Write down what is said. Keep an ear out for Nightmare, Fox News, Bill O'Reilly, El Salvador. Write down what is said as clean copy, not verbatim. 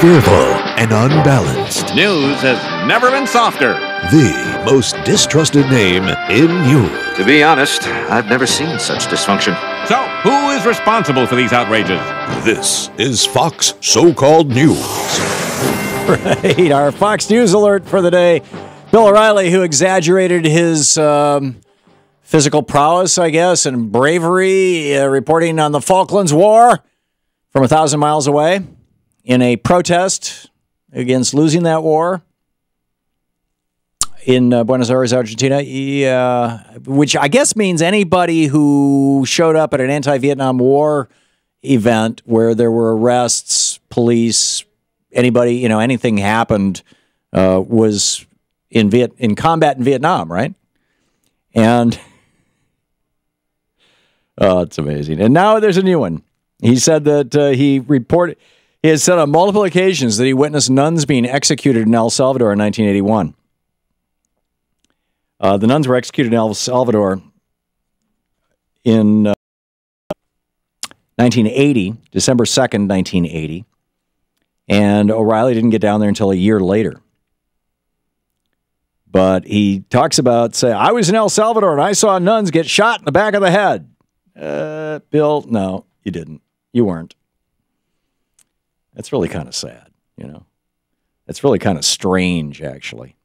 fearful, and unbalanced. News has never been softer. The most distrusted name in news. To be honest, I've never seen such dysfunction. So, who is responsible for these outrages? This is Fox So-Called News. Right, our Fox News alert for the day. Bill O'Reilly, who exaggerated his physical prowess, I guess, and bravery, reporting on the Falklands War from 1,000 miles away in a protest against losing that war in Buenos Aires, Argentina, which I guess means anybody who showed up at an anti-Vietnam War event where there were arrests, police, anybody, you know, anything happened was in combat in Vietnam, right? And oh, it's amazing. And now there's a new one. He said that he has said on multiple occasions that he witnessed nuns being executed in El Salvador in 1981. The nuns were executed in El Salvador in 1980, December 2nd, 1980. And O'Reilly didn't get down there until a year later. But he talks about, say, I was in El Salvador and I saw nuns get shot in the back of the head. Bill, no, you didn't. You weren't. That's really kind of sad, you know. That's really kind of strange, actually.